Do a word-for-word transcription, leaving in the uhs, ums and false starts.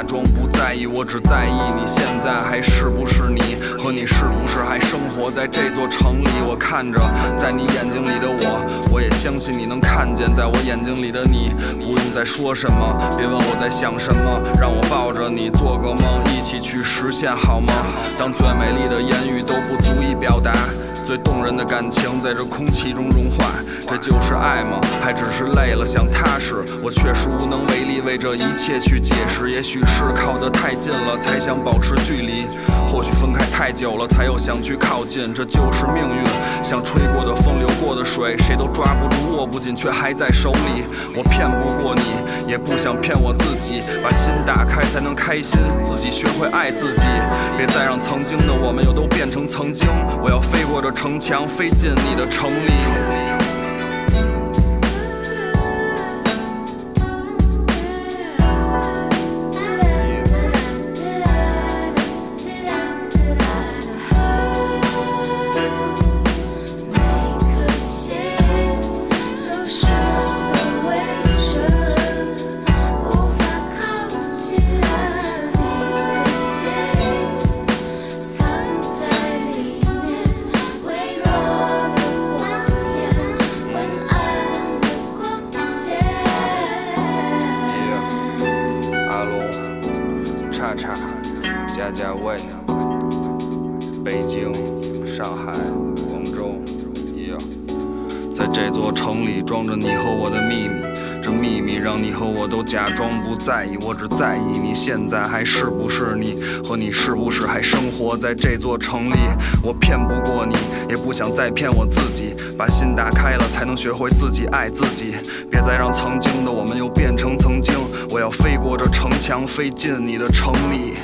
假装不在意，我只在意你现在还是不是你，和你是不是还生活在这座城里。我看着在你眼睛里的我，我也相信你能看见在我眼睛里的你。不用再说什么，别问我在想什么，让我抱着你做个梦，一起去实现好吗？当最美丽的言语都不足以表达，最动人的感情在这空气中融化，这就是爱吗？还只是累了想踏实，我确实无能为力，为这一切去解释。也许是靠得太近了才想保持距离，或许分开太久了才又想去靠近，这就是命运，像吹过的风流过的水，谁都抓不住握不紧，却还在手里。我骗不过你，也不想骗我自己，把心打开才能开心，自己学会爱自己，别再让曾经的我们又都变成曾经。我要飞过这城墙，飞进你的城里。假装不在意，我只在意你现在还是不是你，和你是不是还生活在这座城里。我骗不过你，也不想再骗我自己，把心打开了才能学会自己爱自己，别再让曾经的我们又变成曾经。我要飞过这城墙，飞进你的城里。